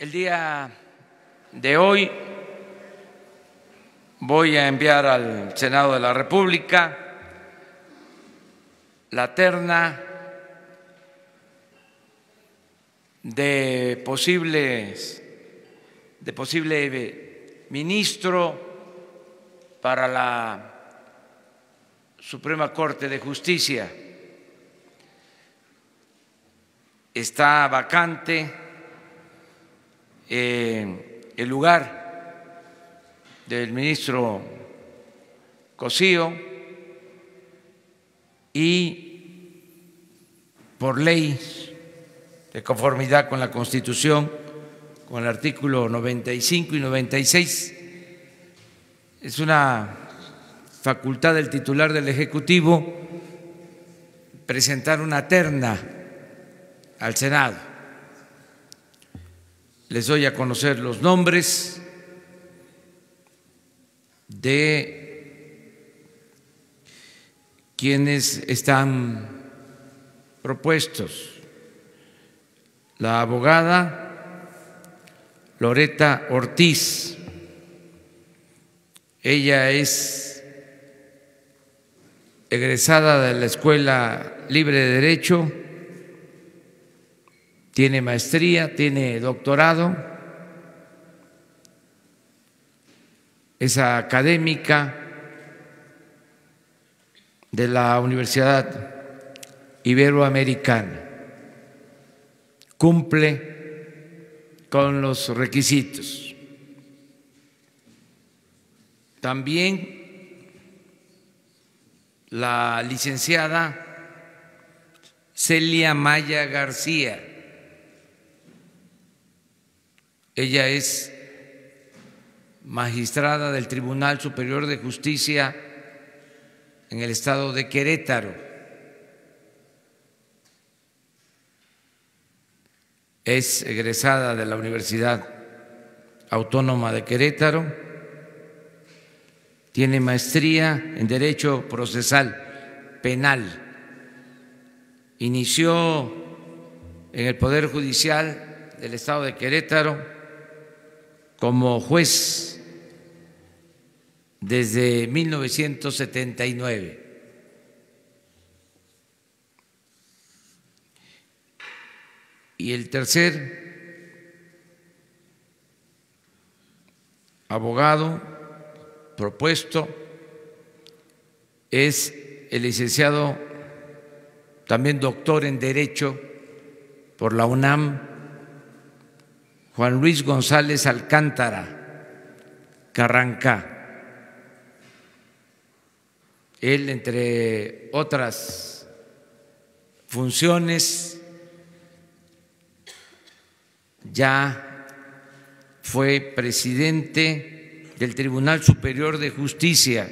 El día de hoy voy a enviar al Senado de la República la terna de posible ministro para la Suprema Corte de Justicia. Está vacante el lugar del ministro Cosío y por ley, de conformidad con la Constitución, con el artículo 95 y 96, es una facultad del titular del Ejecutivo presentar una terna al Senado. Les doy a conocer los nombres de quienes están propuestos. La abogada Loreta Ortiz, ella es egresada de la Escuela Libre de Derecho, tiene maestría, tiene doctorado, es académica de la Universidad Iberoamericana. Cumple con los requisitos. También la licenciada Celia Maya García. Ella es magistrada del Tribunal Superior de Justicia en el estado de Querétaro. Es egresada de la Universidad Autónoma de Querétaro, tiene maestría en Derecho Procesal Penal, inició en el Poder Judicial del Estado de Querétaro como juez desde 1979. Y el tercer abogado propuesto es el licenciado, también doctor en Derecho por la UNAM, Juan Luis González Alcántara Carrancá. Él, entre otras funciones, ya fue presidente del Tribunal Superior de Justicia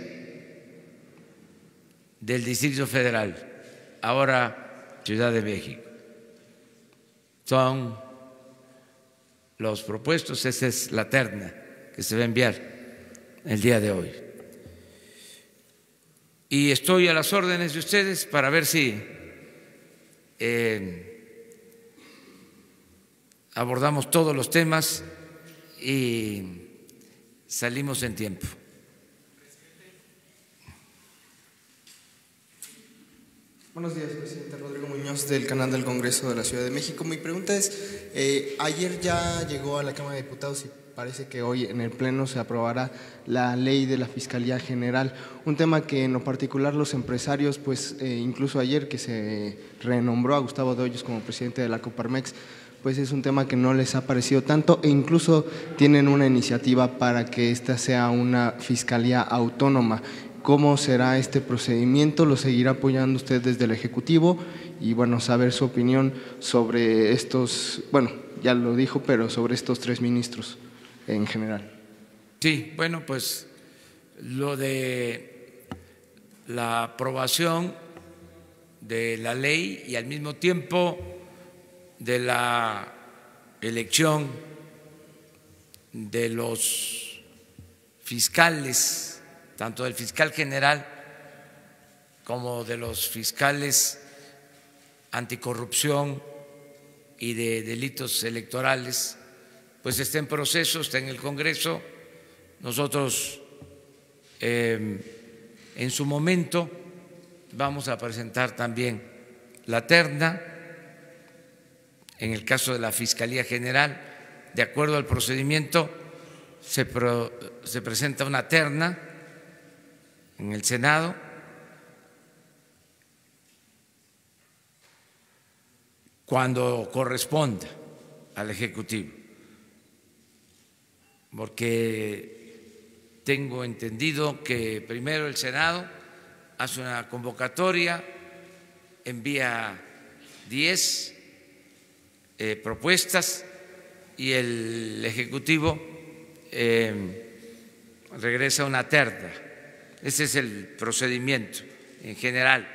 del Distrito Federal, ahora Ciudad de México. Son los propuestos, esa es la terna que se va a enviar el día de hoy. Y estoy a las órdenes de ustedes para ver si abordamos todos los temas y salimos en tiempo. Buenos días, presidente. Rodrigo Muñoz, del Canal del Congreso de la Ciudad de México. Mi pregunta es, ayer ya llegó a la Cámara de Diputados y parece que hoy en el Pleno se aprobará la ley de la Fiscalía General, un tema que en lo particular los empresarios, pues incluso ayer que se renombró a Gustavo De Hoyos como presidente de la Coparmex, pues es un tema que no les ha parecido tanto e incluso tienen una iniciativa para que esta sea una fiscalía autónoma. ¿Cómo será este procedimiento? ¿Lo seguirá apoyando usted desde el Ejecutivo? Y bueno, saber su opinión sobre estos, bueno, ya lo dijo, pero sobre estos tres ministros en general. Sí, bueno, pues lo de la aprobación de la ley y al mismo tiempo de la elección de los fiscales, tanto del fiscal general como de los fiscales anticorrupción y de delitos electorales, pues está en proceso, está en el Congreso. Nosotros en su momento vamos a presentar también la terna, en el caso de la Fiscalía General, de acuerdo al procedimiento, se presenta una terna en el Senado cuando corresponda al Ejecutivo, porque tengo entendido que primero el Senado hace una convocatoria, envía 10 propuestas y el Ejecutivo regresa una terna. Ese es el procedimiento en general.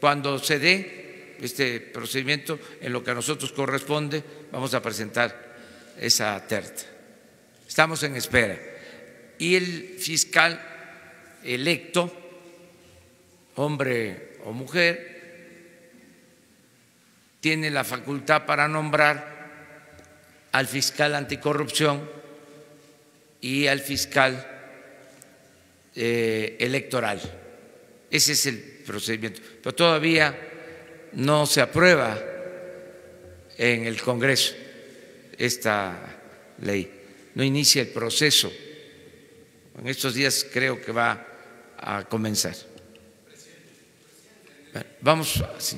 Cuando se dé este procedimiento, en lo que a nosotros corresponde, vamos a presentar esa terna. Estamos en espera. Y el fiscal electo, hombre o mujer, tiene la facultad para nombrar al fiscal anticorrupción y al fiscal electoral. Ese es el procedimiento, pero todavía no se aprueba en el Congreso esta ley, no inicia el proceso. En estos días creo que va a comenzar. Vamos así.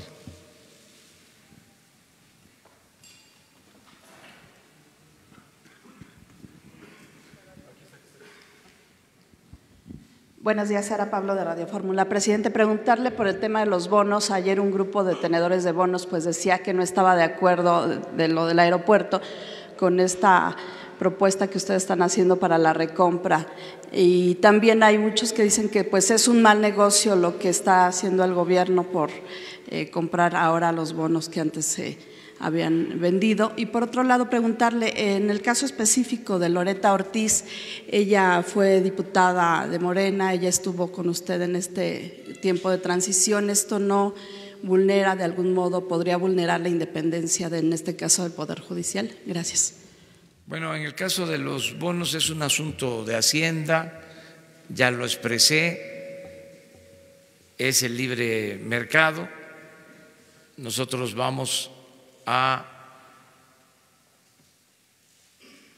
Buenos días, Sara Pablo de Radio Fórmula. Presidente, preguntarle por el tema de los bonos. Ayer un grupo de tenedores de bonos pues decía que no estaba de acuerdo de lo del aeropuerto con esta propuesta que ustedes están haciendo para la recompra. Y también hay muchos que dicen que pues es un mal negocio lo que está haciendo el gobierno por comprar ahora los bonos que antes se habían vendido. Y por otro lado, preguntarle, en el caso específico de Loreta Ortiz, ella fue diputada de Morena, ella estuvo con usted en este tiempo de transición, ¿esto no vulnera de algún modo, podría vulnerar la independencia de, en este caso, del Poder Judicial? Gracias. Bueno, en el caso de los bonos es un asunto de Hacienda, ya lo expresé, es el libre mercado, nosotros vamos a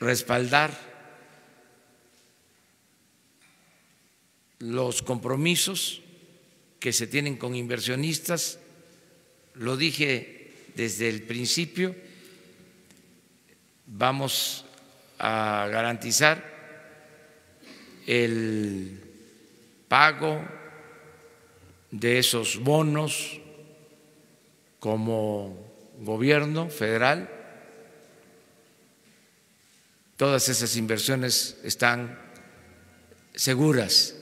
respaldar los compromisos que se tienen con inversionistas, lo dije desde el principio, vamos a garantizar el pago de esos bonos como gobierno federal. Todas esas inversiones están seguras.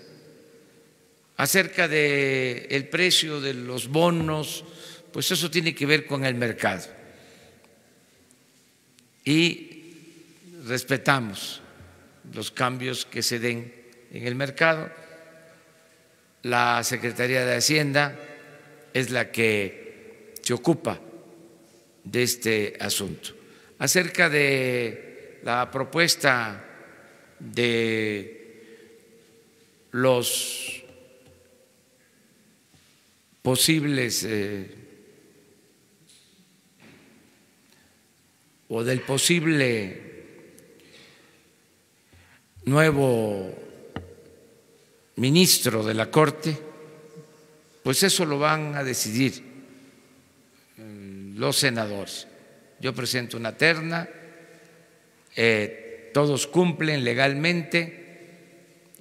Acerca del precio de los bonos, pues eso tiene que ver con el mercado y respetamos los cambios que se den en el mercado. La Secretaría de Hacienda es la que se ocupa de este asunto. Acerca de la propuesta de los posibles o del posible nuevo ministro de la Corte, pues eso lo van a decidir los senadores. Yo presento una terna, todos cumplen legalmente,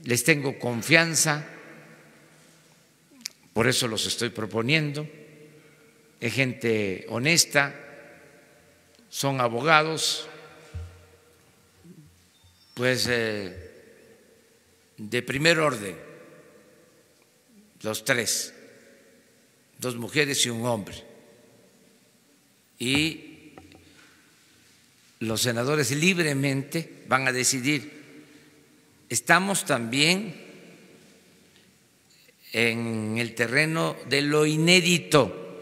les tengo confianza, por eso los estoy proponiendo. Es gente honesta, son abogados, pues de primer orden, los tres, dos mujeres y un hombre. Y los senadores libremente van a decidir. Estamos también en el terreno de lo inédito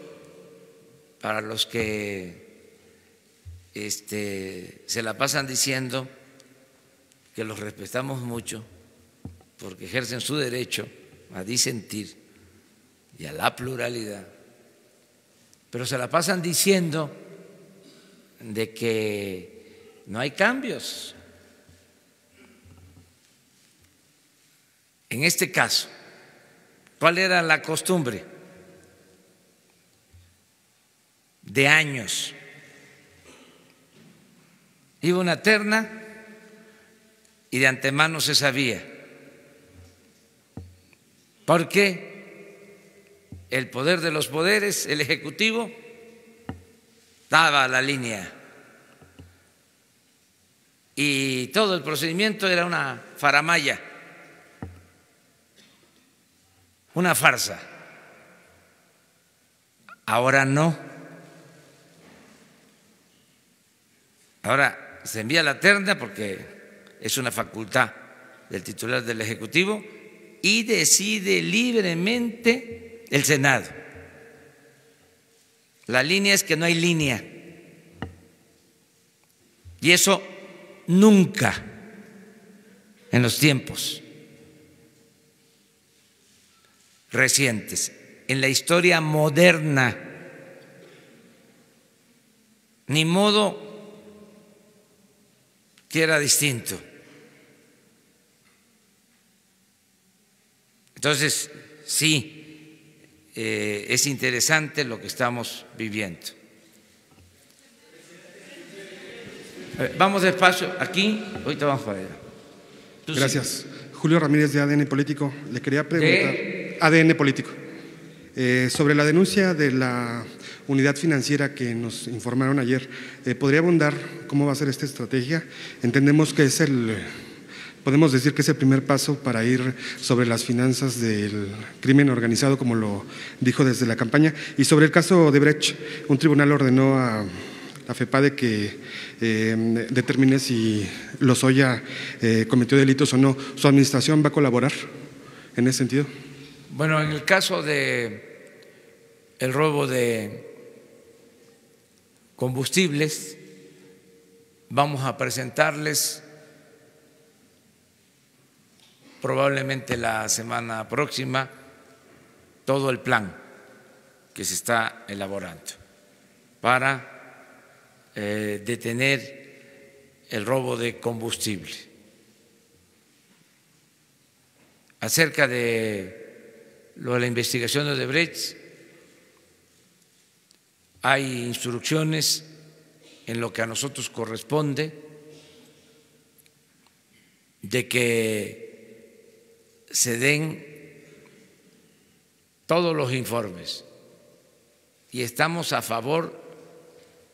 para los que se la pasan diciendo que los respetamos mucho porque ejercen su derecho a disentir y a la pluralidad, pero se la pasan diciendo de que no hay cambios. En este caso, ¿cuál era la costumbre de años? Iba una terna y de antemano se sabía, porque el poder de los poderes, el Ejecutivo, daba la línea y todo el procedimiento era una faramalla, una farsa. Ahora no. Ahora se envía la terna porque es una facultad del titular del Ejecutivo y decide libremente el Senado. La línea es que no hay línea, y eso nunca en los tiempos recientes, en la historia moderna, ni modo que era distinto. Entonces, sí, es interesante lo que estamos viviendo. Vamos despacio, aquí, ahorita vamos para allá. Gracias. Julio Ramírez, de ADN Político. Le quería preguntar, ADN Político, sobre la denuncia de la unidad financiera que nos informaron ayer. ¿Podría abundar cómo va a ser esta estrategia? Entendemos que es podemos decir que es el primer paso para ir sobre las finanzas del crimen organizado, como lo dijo desde la campaña. Y sobre el caso Odebrecht, un tribunal ordenó a la FEPADE que determine si Lozoya cometió delitos o no. ¿Su administración va a colaborar en ese sentido? Bueno, en el caso del robo de combustibles, vamos a presentarles probablemente la semana próxima todo el plan que se está elaborando para detener el robo de combustible. Acerca de lo de la investigación de Odebrecht, hay instrucciones en lo que a nosotros corresponde de que se den todos los informes, y estamos a favor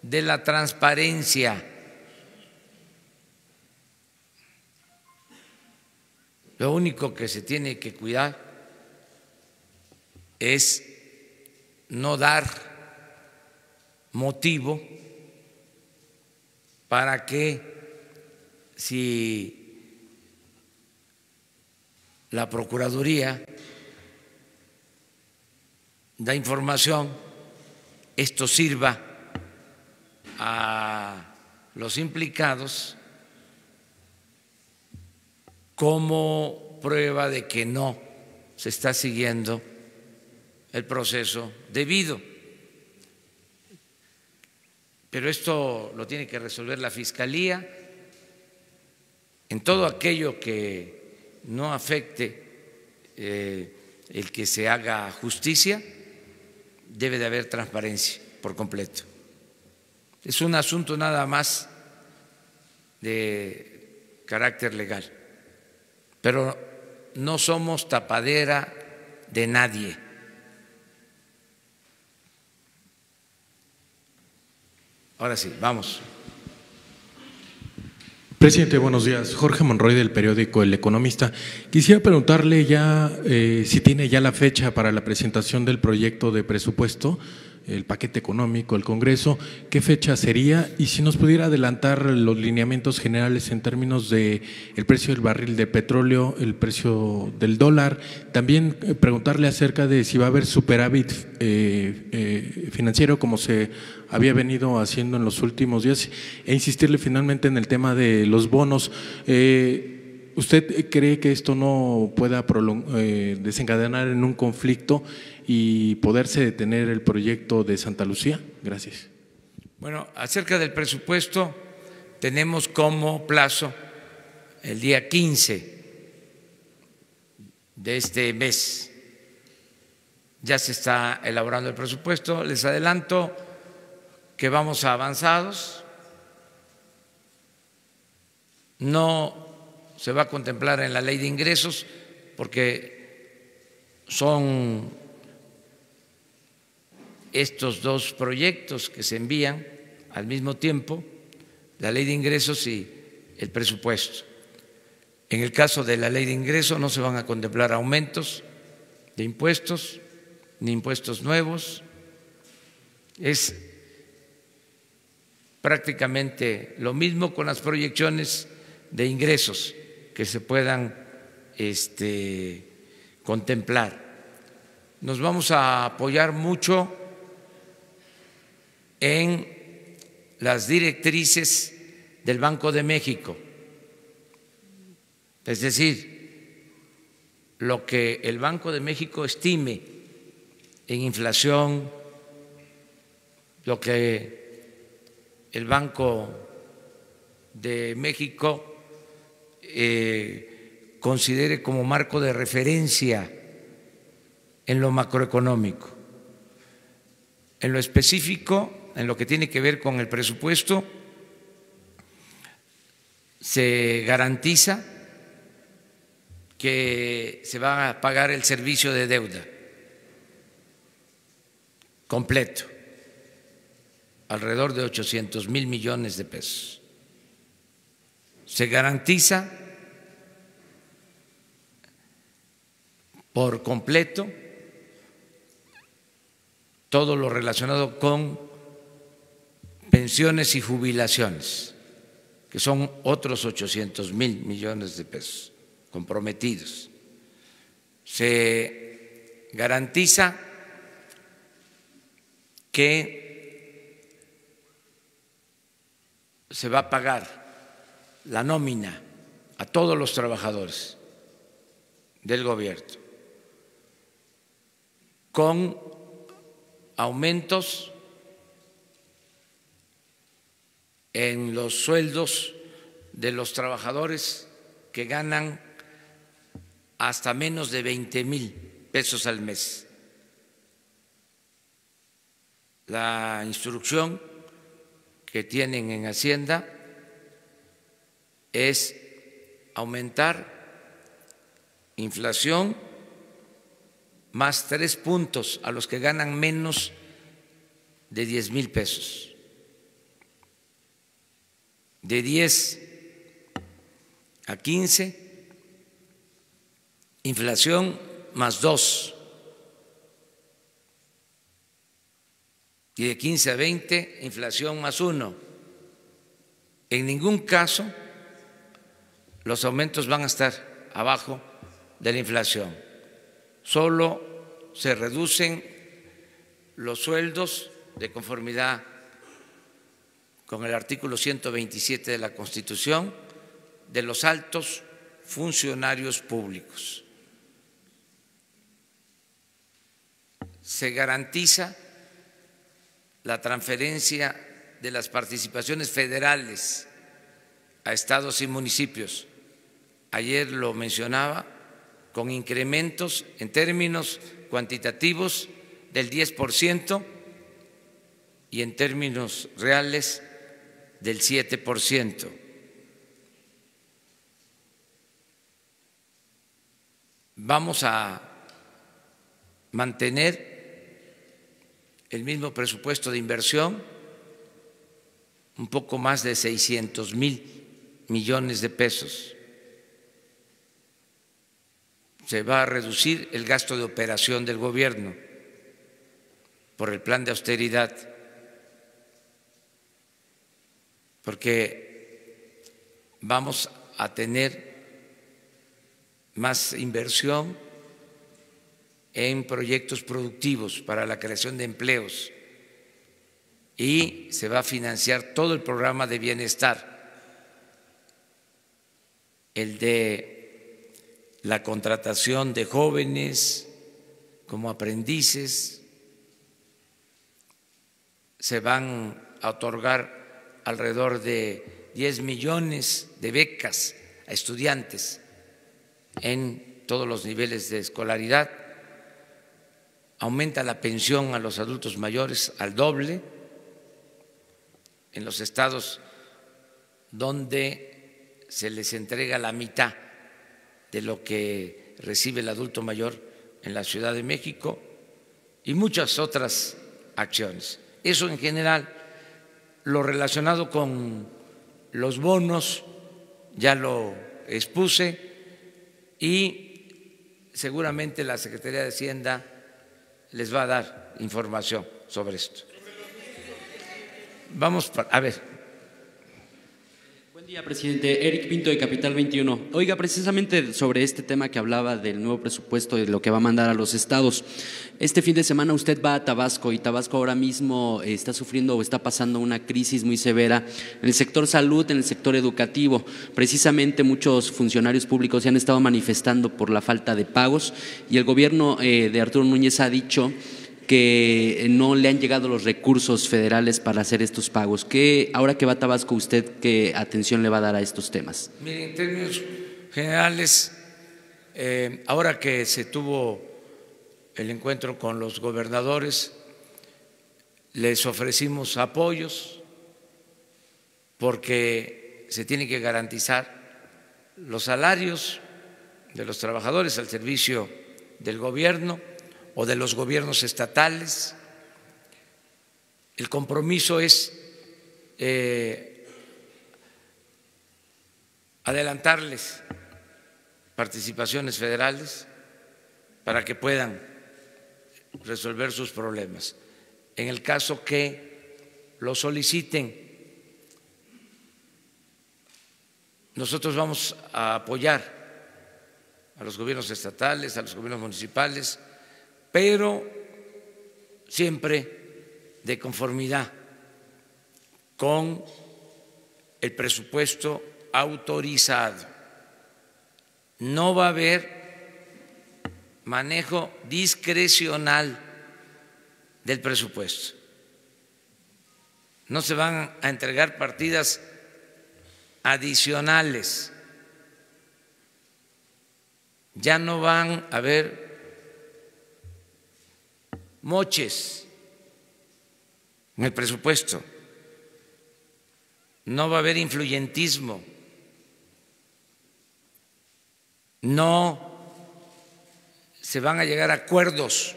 de la transparencia. Lo único que se tiene que cuidar es no dar motivo para que, si la Procuraduría da información, esto sirva a los implicados como prueba de que no se está siguiendo el proceso debido. Pero esto lo tiene que resolver la Fiscalía. En todo aquello que no afecte el que se haga justicia, debe de haber transparencia por completo. Es un asunto nada más de carácter legal, pero no somos tapadera de nadie. Ahora sí, vamos. Presidente, buenos días. Jorge Monroy, del periódico El Economista. Quisiera preguntarle ya si tiene ya la fecha para la presentación del proyecto de presupuesto el paquete económico, el Congreso, ¿qué fecha sería? Y si nos pudiera adelantar los lineamientos generales en términos de el precio del barril de petróleo, el precio del dólar, también preguntarle acerca de si va a haber superávit financiero como se había venido haciendo en los últimos días, e insistirle finalmente en el tema de los bonos. ¿Usted cree que esto no pueda desencadenar en un conflicto y poderse detener el proyecto de Santa Lucía? Gracias. Bueno, acerca del presupuesto, tenemos como plazo el día 15 de este mes. Ya se está elaborando el presupuesto. Les adelanto que vamos avanzados. No se va a contemplar en la ley de ingresos porque son estos dos proyectos que se envían al mismo tiempo, la ley de ingresos y el presupuesto. En el caso de la ley de ingresos no se van a contemplar aumentos de impuestos ni impuestos nuevos, es prácticamente lo mismo con las proyecciones de ingresos que se puedan contemplar. Nos vamos a apoyar mucho en las directrices del Banco de México, es decir, lo que el Banco de México estime en inflación, lo que el Banco de México considere como marco de referencia en lo macroeconómico. En lo específico, en lo que tiene que ver con el presupuesto, se garantiza que se va a pagar el servicio de deuda completo, alrededor de 800 mil millones de pesos. Se garantiza por completo todo lo relacionado con pensiones y jubilaciones, que son otros 800 mil millones de pesos comprometidos. Se garantiza que se va a pagar la nómina a todos los trabajadores del gobierno, con aumentos en los sueldos de los trabajadores que ganan hasta menos de 20 mil pesos al mes. La instrucción que tienen en Hacienda es aumentar inflación más 3 puntos a los que ganan menos de 10 mil pesos, de 10 a 15, inflación más 2, y de 15 a 20, inflación más 1. En ningún caso los aumentos van a estar abajo de la inflación. Solo se reducen los sueldos de conformidad con el artículo 127 de la Constitución de los altos funcionarios públicos. Se garantiza la transferencia de las participaciones federales a estados y municipios. Ayer lo mencionaba, con incrementos en términos cuantitativos del 10% y en términos reales del 7%. Vamos a mantener el mismo presupuesto de inversión, un poco más de 600 mil millones de pesos. Se va a reducir el gasto de operación del gobierno por el plan de austeridad, porque vamos a tener más inversión en proyectos productivos para la creación de empleos y se va a financiar todo el programa de bienestar, el de la contratación de jóvenes como aprendices. Se van a otorgar alrededor de 10 millones de becas a estudiantes en todos los niveles de escolaridad. Aumenta la pensión a los adultos mayores al doble en los estados donde se les entrega la mitad de lo que recibe el adulto mayor en la Ciudad de México, y muchas otras acciones. Eso en general. Lo relacionado con los bonos ya lo expuse, y seguramente la Secretaría de Hacienda les va a dar información sobre esto. Vamos a ver. Buen día, presidente. Eric Pinto, de Capital 21. Oiga, precisamente sobre este tema que hablaba del nuevo presupuesto y de lo que va a mandar a los estados. Este fin de semana usted va a Tabasco, y Tabasco ahora mismo está sufriendo o está pasando una crisis muy severa en el sector salud, en el sector educativo. Precisamente muchos funcionarios públicos se han estado manifestando por la falta de pagos, y el gobierno de Arturo Núñez ha dicho que no le han llegado los recursos federales para hacer estos pagos. ¿Qué, ahora que va a Tabasco usted, qué atención le va a dar a estos temas? Miren, en términos generales, ahora que se tuvo el encuentro con los gobernadores, les ofrecimos apoyos porque se tienen que garantizar los salarios de los trabajadores al servicio del gobierno o de los gobiernos estatales. El compromiso es adelantarles participaciones federales para que puedan resolver sus problemas en el caso que lo soliciten. Nosotros vamos a apoyar a los gobiernos estatales, a los gobiernos municipales, pero siempre de conformidad con el presupuesto autorizado. No va a haber manejo discrecional del presupuesto. No se van a entregar partidas adicionales. Ya no van a haber moches en el presupuesto, no va a haber influyentismo, no se van a llegar a acuerdos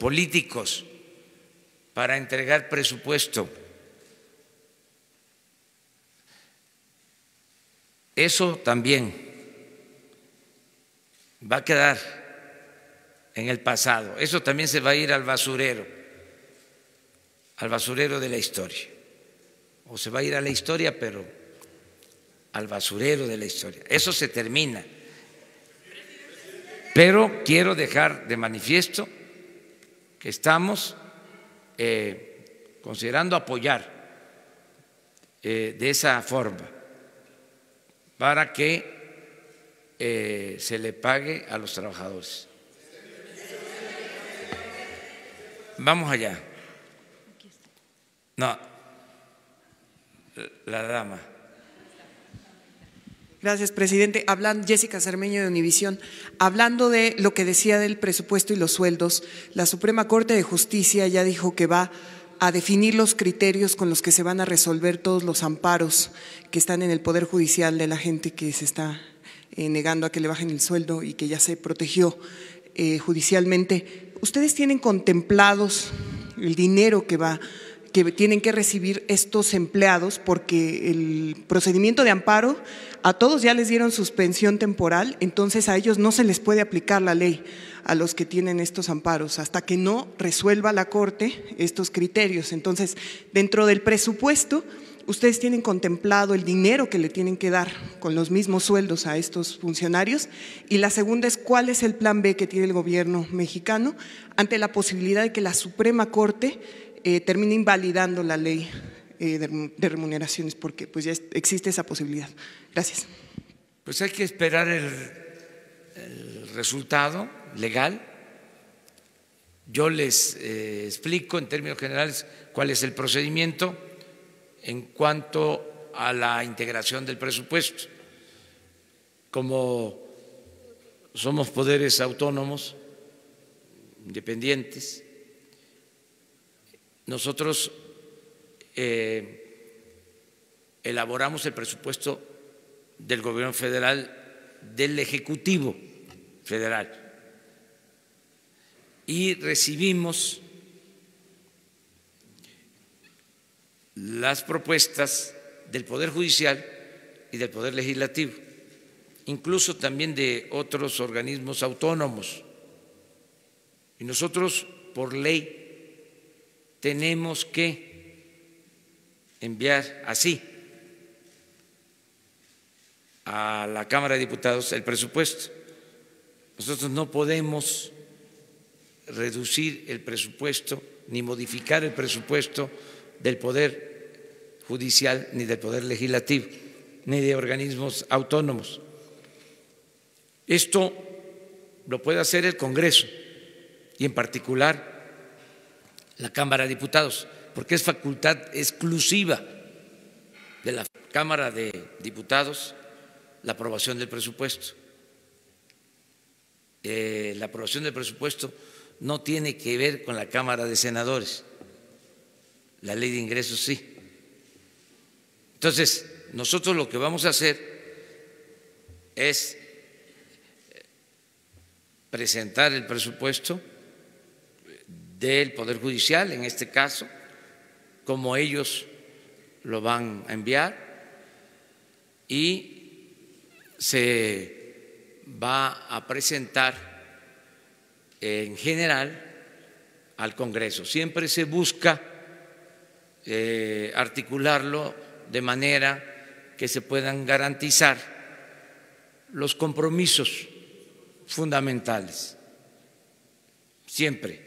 políticos para entregar presupuesto. Eso también va a quedar en el pasado. Eso también se va a ir al basurero de la historia, o se va a ir a la historia, pero al basurero de la historia. Eso se termina. Pero quiero dejar de manifiesto que estamos considerando apoyar de esa forma para que se le pague a los trabajadores. Vamos allá. No, la dama. Gracias, presidente. Hablando, Jessica Cermeño, de Univisión. Hablando de lo que decía del presupuesto y los sueldos, la Suprema Corte de Justicia ya dijo que va a definir los criterios con los que se van a resolver todos los amparos que están en el Poder Judicial de la gente que se está negando a que le bajen el sueldo y que ya se protegió judicialmente. ¿Ustedes tienen contemplados el dinero que va que tienen que recibir estos empleados, porque el procedimiento de amparo a todos ya les dieron suspensión temporal, entonces a ellos no se les puede aplicar la ley, a los que tienen estos amparos, hasta que no resuelva la Corte estos criterios. Entonces, dentro del presupuesto, ustedes tienen contemplado el dinero que le tienen que dar con los mismos sueldos a estos funcionarios. Y la segunda es, ¿cuál es el plan B que tiene el gobierno mexicano ante la posibilidad de que la Suprema Corte termine invalidando la ley de remuneraciones? Porque pues ya existe esa posibilidad. Gracias. Pues hay que esperar el resultado legal. Yo les explico en términos generales cuál es el procedimiento en cuanto a la integración del presupuesto. Como somos poderes autónomos, independientes, nosotros elaboramos el presupuesto del gobierno federal, del Ejecutivo Federal, y recibimos las propuestas del Poder Judicial y del Poder Legislativo, incluso también de otros organismos autónomos. Y nosotros, por ley, tenemos que enviar así a la Cámara de Diputados el presupuesto. Nosotros no podemos reducir el presupuesto ni modificar el presupuesto del Poder Judicial, ni del Poder Legislativo, ni de organismos autónomos. Esto lo puede hacer el Congreso y en particular la Cámara de Diputados, porque es facultad exclusiva de la Cámara de Diputados la aprobación del presupuesto. La aprobación del presupuesto no tiene que ver con la Cámara de Senadores. La ley de ingresos sí. Entonces, nosotros lo que vamos a hacer es presentar el presupuesto del Poder Judicial, en este caso, como ellos lo van a enviar, y se va a presentar en general al Congreso. Siempre se busca articularlo de manera que se puedan garantizar los compromisos fundamentales, siempre.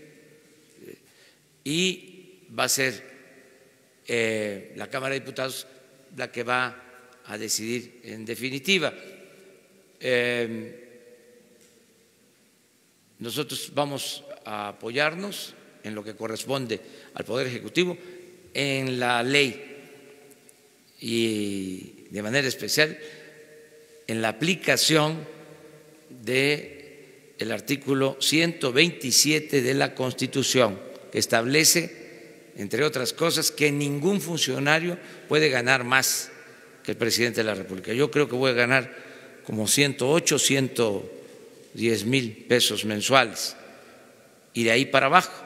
Y va a ser la Cámara de Diputados la que va a decidir en definitiva. Nosotros vamos a apoyarnos en lo que corresponde al Poder Ejecutivo, en la ley y de manera especial en la aplicación del artículo 127 de la Constitución, que establece, entre otras cosas, que ningún funcionario puede ganar más que el presidente de la República. Yo creo que voy a ganar como 108, 110 mil pesos mensuales y de ahí para abajo.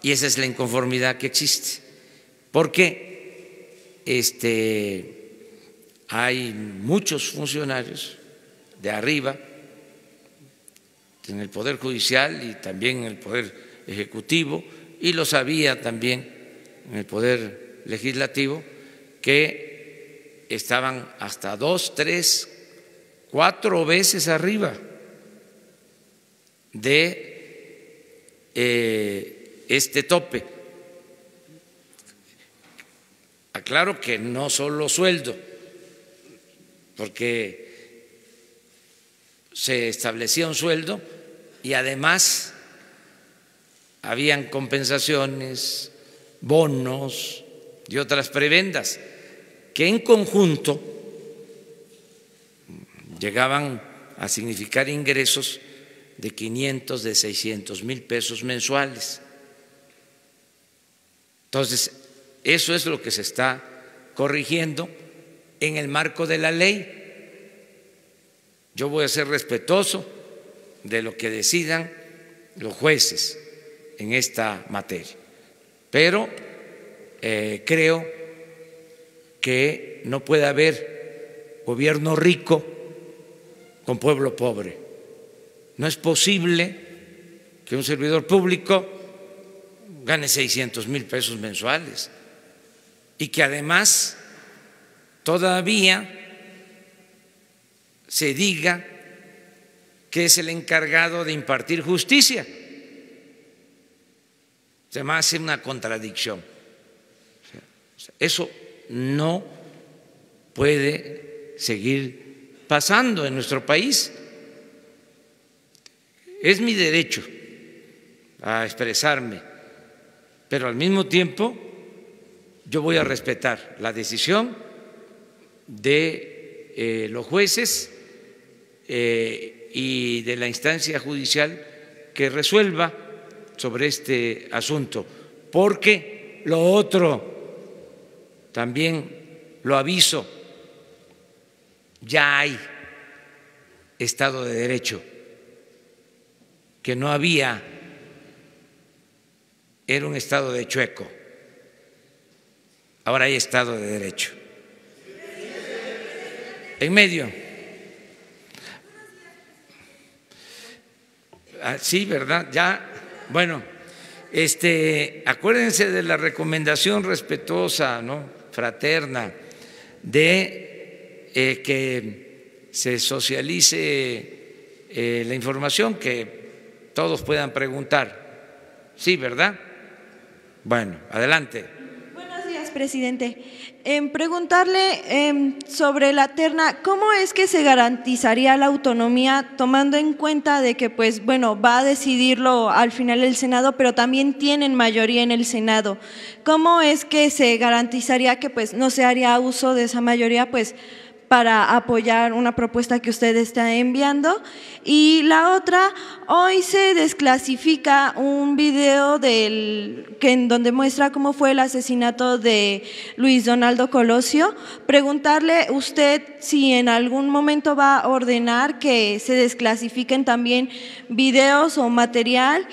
Y esa es la inconformidad que existe, porque hay muchos funcionarios de arriba en el Poder Judicial y también en el Poder Ejecutivo, y lo sabía también en el Poder Legislativo, que estaban hasta 2, 3, 4 veces arriba de este tope. Aclaro que no solo sueldo, porque se establecía un sueldo y además habían compensaciones, bonos y otras prebendas que en conjunto llegaban a significar ingresos de 500, de 600 mil pesos mensuales. Entonces, eso es lo que se está corrigiendo en el marco de la ley. Yo voy a ser respetuoso de lo que decidan los jueces en esta materia, pero creo que no puede haber gobierno rico con pueblo pobre. No es posible que un servidor público gane 600,000 pesos mensuales y que además todavía se diga que es el encargado de impartir justicia. Se me hace una contradicción. Eso no puede seguir pasando en nuestro país. Es mi derecho a expresarme, pero al mismo tiempo yo voy a respetar la decisión de los jueces y de la instancia judicial que resuelva sobre este asunto, porque lo otro también lo aviso, ya hay Estado de Derecho, que no había, era un Estado de chueco, ahora hay Estado de Derecho. En medio. Ah, sí, ¿verdad? Ya. Bueno, acuérdense de la recomendación respetuosa, ¿no?, fraterna, de que se socialice la información, que todos puedan preguntar. Sí, ¿verdad? Bueno, adelante. Buenos días, presidente. Preguntarle sobre la terna, ¿cómo es que se garantizaría la autonomía tomando en cuenta de que, pues, bueno, va a decidirlo al final el Senado, pero también tienen mayoría en el Senado? ¿Cómo es que se garantizaría que, pues, no se haría uso de esa mayoría, pues, para apoyar una propuesta que usted está enviando? Y la otra, hoy se desclasifica un video en donde muestra cómo fue el asesinato de Luis Donaldo Colosio. Preguntarle usted si en algún momento va a ordenar que se desclasifiquen también videos o material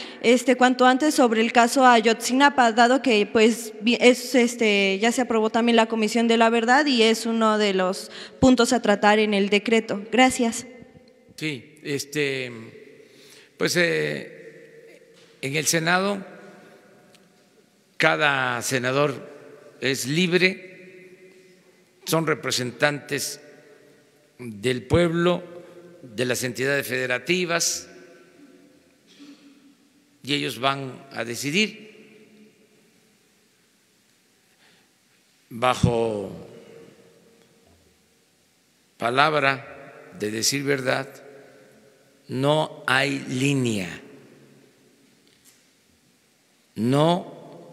cuanto antes sobre el caso Ayotzinapa, dado que pues es ya se aprobó también la Comisión de la Verdad y es uno de los puntos a tratar en el decreto. Gracias. Sí, pues en el Senado cada senador es libre, son representantes del pueblo, de las entidades federativas, y ellos van a decidir bajo palabra de decir verdad. No hay línea, no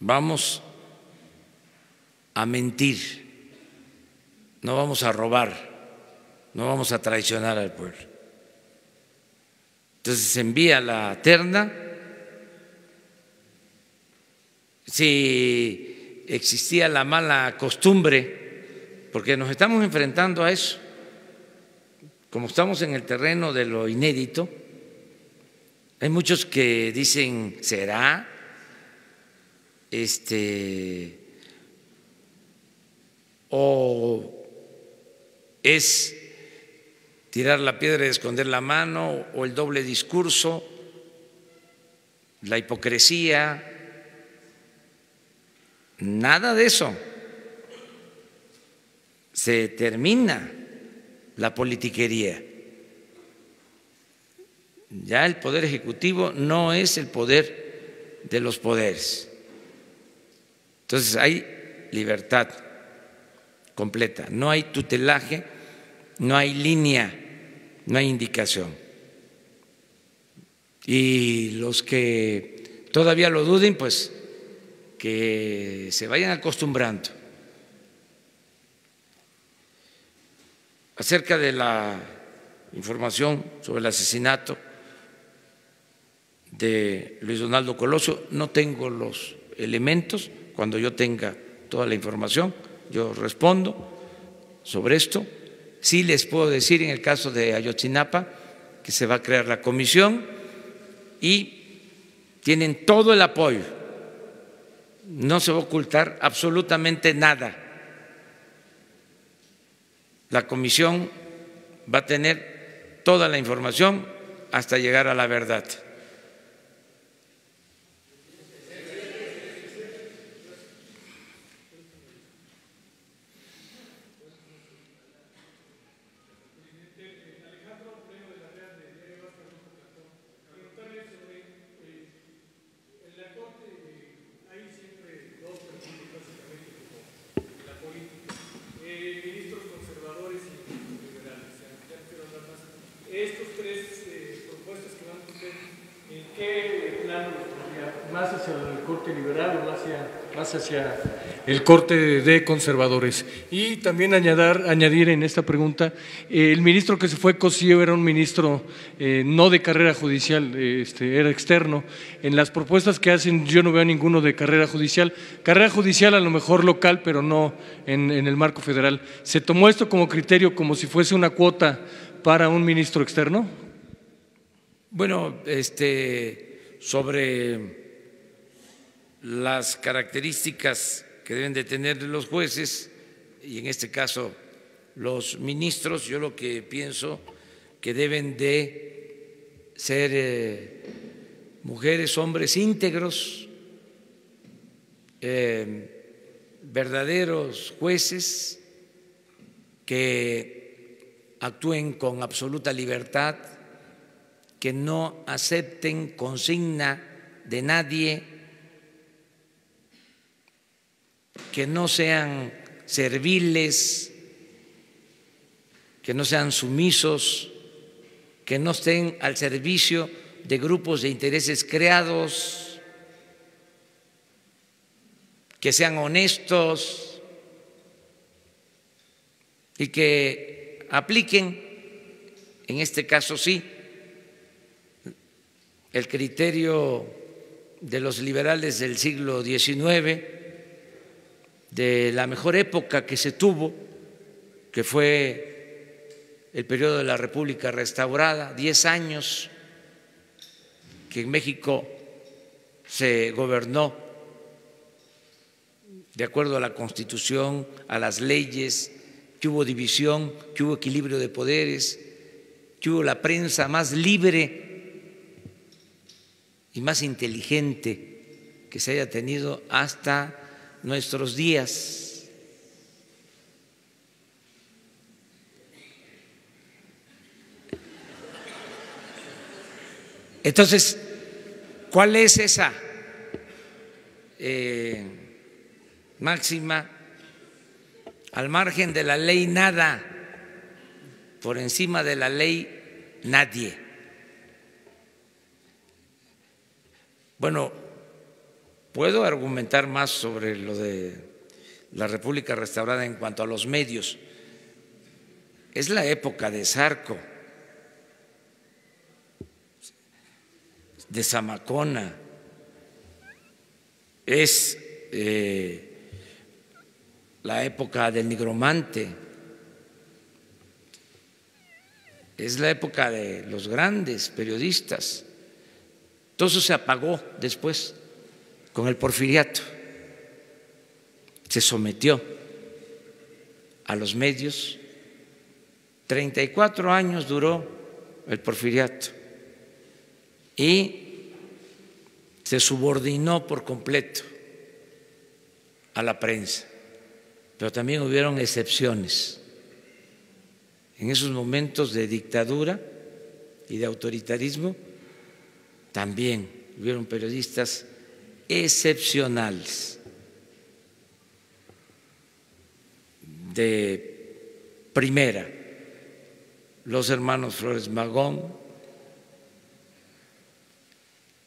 vamos a mentir, no vamos a robar, no vamos a traicionar al pueblo. Entonces se envía la terna, si existía la mala costumbre, porque nos estamos enfrentando a eso, como estamos en el terreno de lo inédito, hay muchos que dicen, ¿será? O es tirar la piedra y esconder la mano, o el doble discurso, la hipocresía, nada de eso. Se termina la politiquería. Ya el Poder Ejecutivo no es el poder de los poderes. Entonces hay libertad completa, no hay tutelaje, no hay línea, no hay indicación. Y los que todavía lo duden, pues que se vayan acostumbrando. Acerca de la información sobre el asesinato de Luis Donaldo Colosio, no tengo los elementos. Cuando yo tenga toda la información, yo respondo sobre esto. Sí les puedo decir en el caso de Ayotzinapa que se va a crear la comisión y tienen todo el apoyo no se va a ocultar absolutamente nada. La comisión va a tener toda la información hasta llegar a la verdad. Hacia el corte de conservadores. Y también añadir en esta pregunta, el ministro que se fue, Cosío, era un ministro no de carrera judicial, era externo. En las propuestas que hacen yo no veo ninguno de carrera judicial. Carrera judicial a lo mejor local, pero no en el marco federal. ¿Se tomó esto como criterio, como si fuese una cuota para un ministro externo? Bueno, sobre las características que deben de tener los jueces y en este caso los ministros, yo lo que pienso que deben de ser mujeres, hombres íntegros, verdaderos jueces que actúen con absoluta libertad, que no acepten consigna de nadie, que no sean serviles, que no sean sumisos, que no estén al servicio de grupos de intereses creados, que sean honestos y que apliquen, en este caso sí, el criterio de los liberales del siglo XIX, de la mejor época que se tuvo, que fue el periodo de la República Restaurada, 10 años que en México se gobernó de acuerdo a la Constitución, a las leyes, que hubo división, que hubo equilibrio de poderes, que hubo la prensa más libre y más inteligente que se haya tenido hasta nuestros días. Entonces, ¿cuál es esa máxima? Al margen de la ley nada, por encima de la ley nadie. Bueno, puedo argumentar más sobre lo de la República Restaurada en cuanto a los medios. Es la época de Zarco, de Zamacona, es la época del Nigromante, es la época de los grandes periodistas. Todo eso se apagó después. Con el porfiriato se sometió a los medios. 34 años duró el porfiriato y se subordinó por completo a la prensa, pero también hubieron excepciones. En esos momentos de dictadura y de autoritarismo también hubieron periodistas excepcionales, de primera, los hermanos Flores Magón,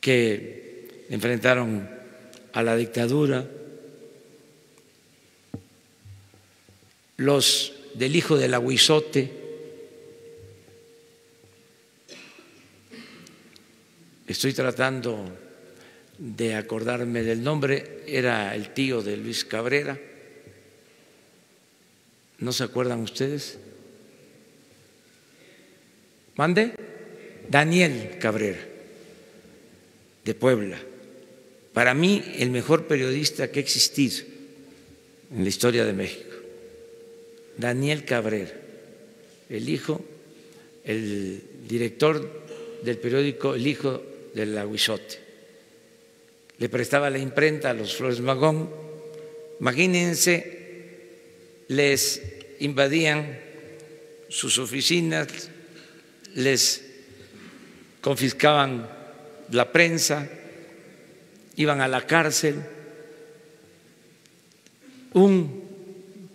que enfrentaron a la dictadura, los del hijo del Ahuizote, estoy tratando de acordarme del nombre, era el tío de Luis Cabrera, ¿no se acuerdan ustedes? ¿Mande? Daniel Cabrera, de Puebla, para mí, el mejor periodista que ha existido en la historia de México, Daniel Cabrera, el hijo, el director del periódico El Hijo del Ahuizote. Le prestaba la imprenta a los Flores Magón. Imagínense, les invadían sus oficinas, les confiscaban la prensa, iban a la cárcel. Un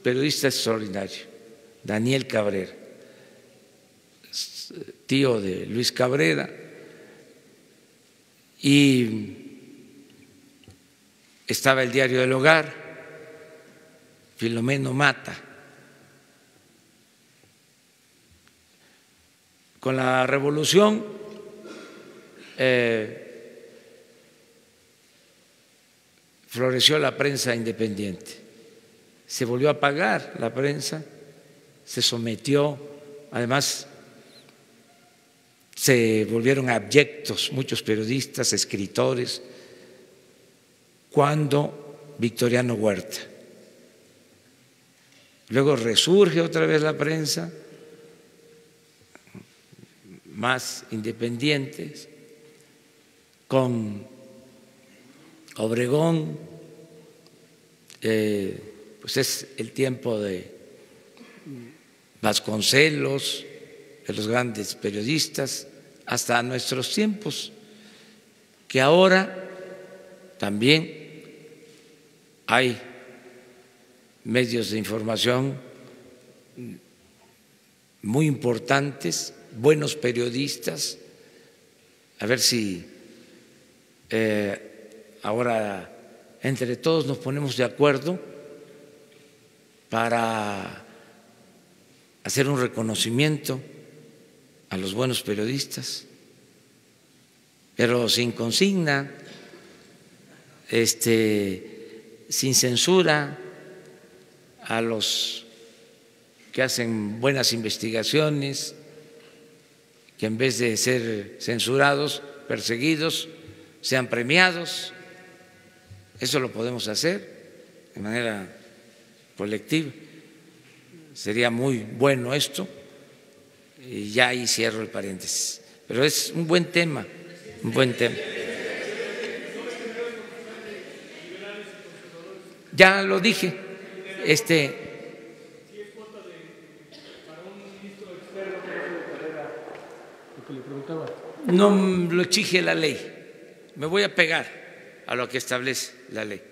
periodista extraordinario, Daniel Cabrera, tío de Luis Cabrera, y estaba el Diario del Hogar, Filomeno Mata. Con la revolución floreció la prensa independiente, se volvió a apagar la prensa, se sometió, además se volvieron abyectos muchos periodistas, escritores, cuando Victoriano Huerta. Luego resurge otra vez la prensa, más independientes, con Obregón, pues es el tiempo de Vasconcelos, de los grandes periodistas, hasta nuestros tiempos, que ahora también hay medios de información muy importantes, buenos periodistas. A ver si ahora entre todos nos ponemos de acuerdo para hacer un reconocimiento a los buenos periodistas, pero sin consigna, sin censura, a los que hacen buenas investigaciones, que en vez de ser censurados, perseguidos, sean premiados. Eso lo podemos hacer de manera colectiva. Sería muy bueno esto. Y ya ahí cierro el paréntesis. Pero es un buen tema, un buen tema. Ya lo dije. ¿Sí es cuota para un ministro externo lo que le preguntaba? No lo exige la ley. Me voy a pegar a lo que establece la ley.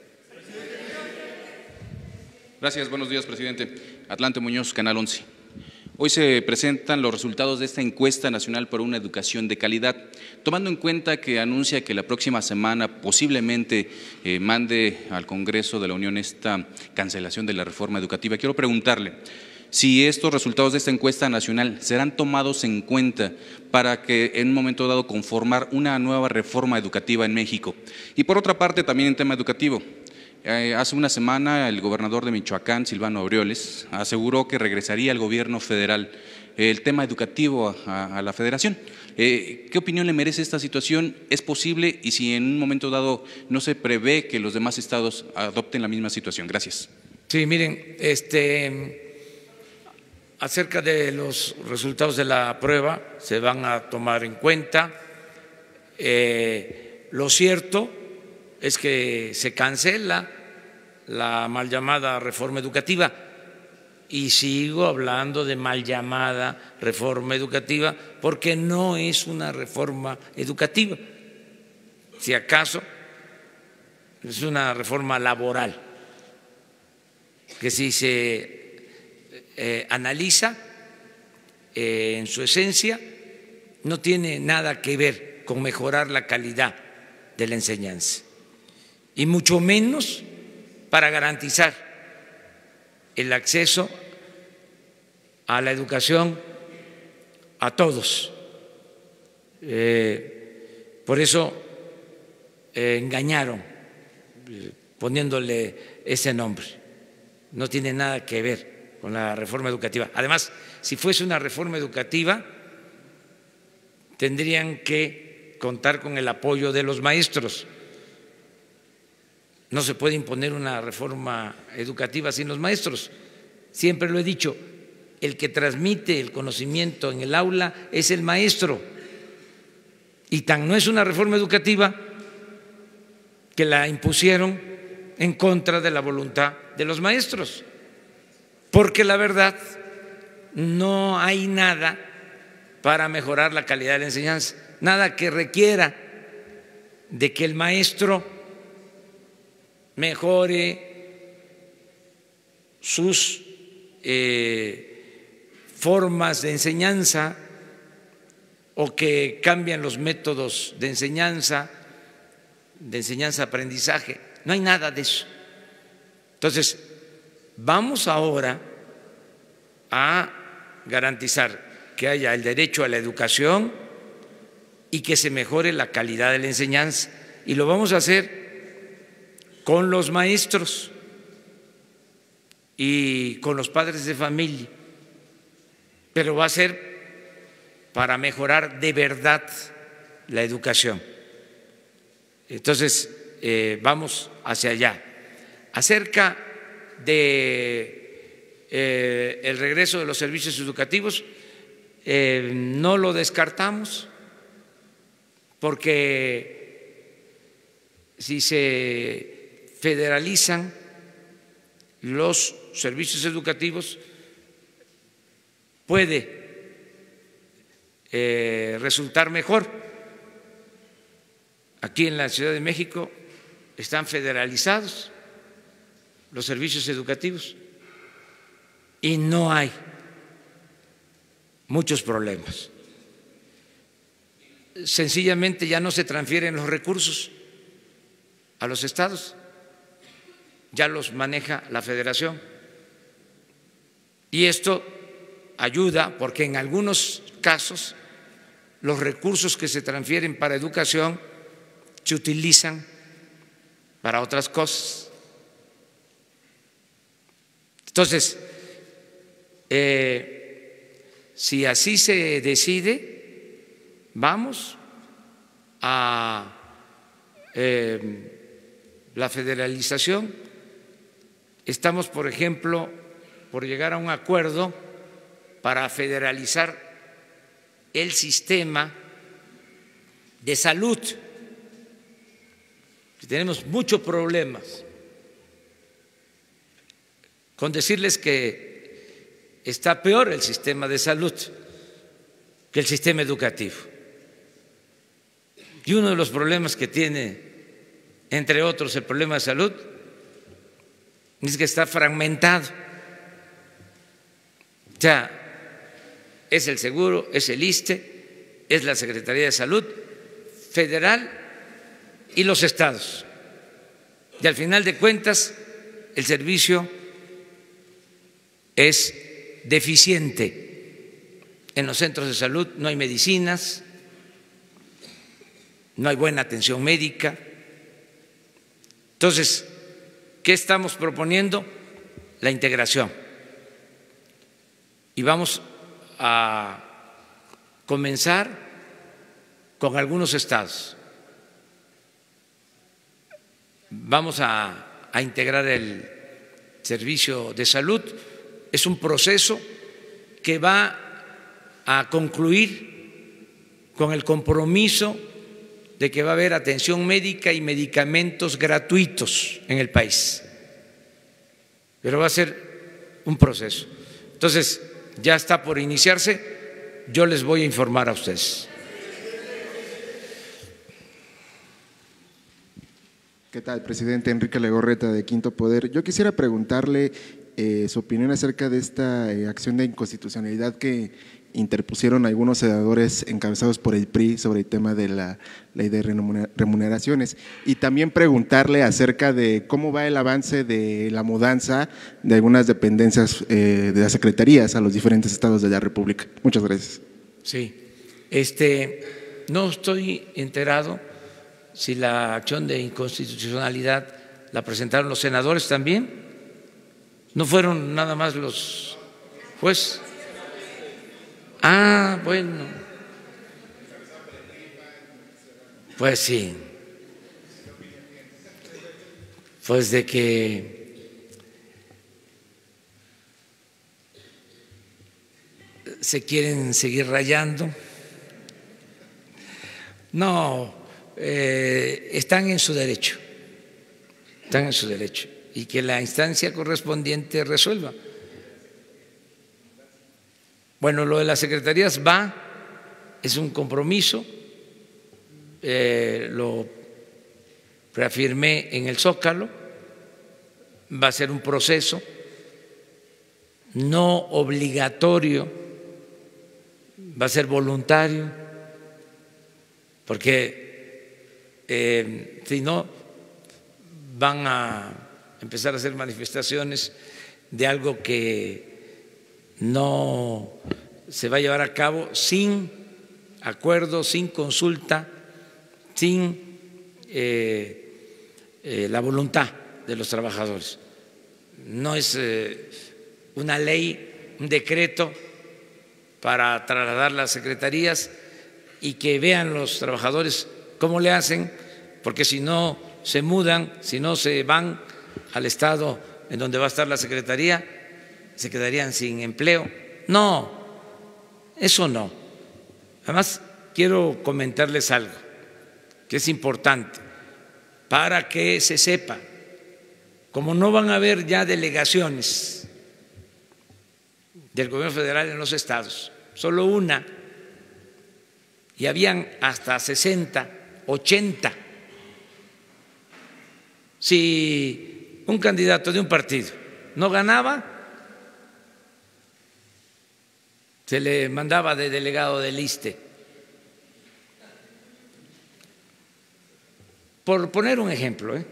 Gracias. Buenos días, presidente. Atlante Muñoz, Canal 11. Hoy se presentan los resultados de esta encuesta nacional por una educación de calidad, tomando en cuenta que anuncia que la próxima semana posiblemente mande al Congreso de la Unión esta cancelación de la reforma educativa. Quiero preguntarle si estos resultados de esta encuesta nacional serán tomados en cuenta para que en un momento dado conformar una nueva reforma educativa en México. Y por otra parte, también en tema educativo. Hace una semana el gobernador de Michoacán, Silvano Aureoles, aseguró que regresaría al gobierno federal el tema educativo a la federación. ¿Qué opinión le merece esta situación? ¿Es posible? Y si en un momento dado no se prevé que los demás estados adopten la misma situación. Gracias. Sí, miren, acerca de los resultados de la prueba, se van a tomar en cuenta. Lo cierto es que se cancela la mal llamada reforma educativa, y sigo hablando de mal llamada reforma educativa porque no es una reforma educativa, si acaso es una reforma laboral, que si se analiza en su esencia no tiene nada que ver con mejorar la calidad de la enseñanza, y mucho menos para garantizar el acceso a la educación a todos. Por eso engañaron poniéndole ese nombre. No tiene nada que ver con la reforma educativa. Además, si fuese una reforma educativa, tendrían que contar con el apoyo de los maestros. No se puede imponer una reforma educativa sin los maestros. Siempre lo he dicho, el que transmite el conocimiento en el aula es el maestro. Y tan no es una reforma educativa que la impusieron en contra de la voluntad de los maestros. Porque la verdad, no hay nada para mejorar la calidad de la enseñanza, nada que requiera de que el maestro mejore sus formas de enseñanza o que cambien los métodos de enseñanza-aprendizaje. No hay nada de eso. Entonces, vamos ahora a garantizar que haya el derecho a la educación y que se mejore la calidad de la enseñanza. Y lo vamos a hacer con los maestros y con los padres de familia, pero va a ser para mejorar de verdad la educación. Entonces, vamos hacia allá. Acerca de el regreso de los servicios educativos, no lo descartamos, porque si se federalizan los servicios educativos puede resultar mejor. Aquí en la Ciudad de México están federalizados los servicios educativos y no hay muchos problemas. Sencillamente ya no se transfieren los recursos a los estados, ya los maneja la federación. Y esto ayuda porque en algunos casos los recursos que se transfieren para educación se utilizan para otras cosas. Entonces, si así se decide, vamos a la federalización. Estamos, por ejemplo, por llegar a un acuerdo para federalizar el sistema de salud. Tenemos muchos problemas con decirles que está peor el sistema de salud que el sistema educativo. Y uno de los problemas que tiene, entre otros, el problema de salud es que está fragmentado. O sea, es el seguro, es el ISSSTE, es la Secretaría de Salud Federal y los estados. Y al final de cuentas, el servicio es deficiente. En los centros de salud no hay medicinas, no hay buena atención médica. Entonces, ¿qué estamos proponiendo? La integración. Y vamos a comenzar con algunos estados. Vamos a integrar el servicio de salud. Es un proceso que va a concluir con el compromiso de que va a haber atención médica y medicamentos gratuitos en el país. Pero va a ser un proceso. Entonces, ya está por iniciarse. Yo les voy a informar a ustedes. ¿Qué tal, presidente? Enrique Legorreta, de Quinto Poder. Yo quisiera preguntarle su opinión acerca de esta acción de inconstitucionalidad que interpusieron algunos senadores encabezados por el PRI sobre el tema de la ley de remuneraciones, y también preguntarle acerca de cómo va el avance de la mudanza de algunas dependencias de las secretarías a los diferentes estados de la República. Muchas gracias. Sí, no estoy enterado si la acción de inconstitucionalidad la presentaron los senadores también, no fueron nada más los jueces. Ah, bueno, pues sí, pues de que se quieren seguir rayando. No, están en su derecho, están en su derecho, y que la instancia correspondiente resuelva. Bueno, lo de las secretarías va, es un compromiso, lo reafirmé en el Zócalo, va a ser un proceso no obligatorio, va a ser voluntario, porque si no van a empezar a hacer manifestaciones de algo que no se va a llevar a cabo sin acuerdo, sin consulta, sin la voluntad de los trabajadores. No es una ley, un decreto para trasladar las secretarías y que vean los trabajadores cómo le hacen, porque si no se mudan, si no se van al estado en donde va a estar la secretaría, se quedarían sin empleo. No, eso no. Además, quiero comentarles algo que es importante para que se sepa. Como no van a haber ya delegaciones del gobierno federal en los estados, solo una, y habían hasta 60, 80. Si un candidato de un partido no ganaba, se le mandaba de delegado del ISSSTE. Por poner un ejemplo,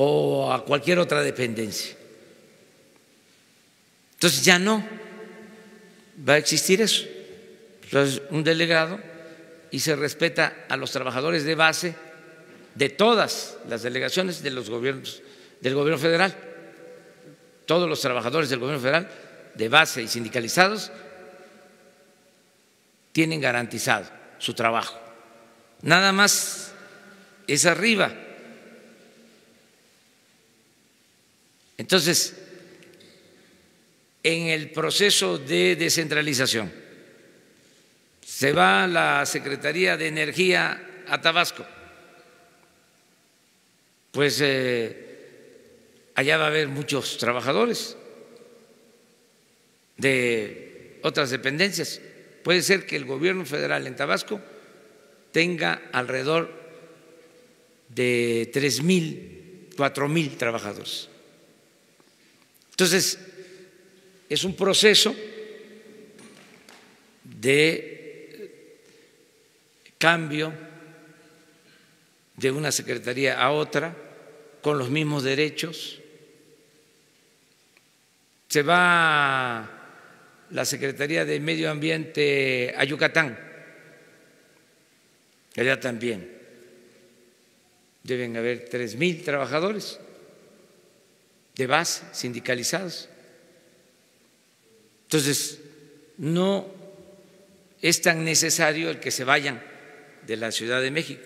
o a cualquier otra dependencia. Entonces ya no va a existir eso. Entonces, un delegado, y se respeta a los trabajadores de base de todas las delegaciones de los gobiernos, del gobierno federal. Todos los trabajadores del gobierno federal de base y sindicalizados tienen garantizado su trabajo. Nada más es arriba. Entonces, en el proceso de descentralización se va la Secretaría de Energía a Tabasco, pues allá va a haber muchos trabajadores de otras dependencias. Puede ser que el gobierno federal en Tabasco tenga alrededor de 3,000, 4,000 trabajadores. Entonces, es un proceso de cambio de una secretaría a otra con los mismos derechos. Se va la Secretaría de Medio Ambiente a Yucatán, allá también deben haber 3,000 trabajadores de base sindicalizados. Entonces, no es tan necesario el que se vayan de la Ciudad de México.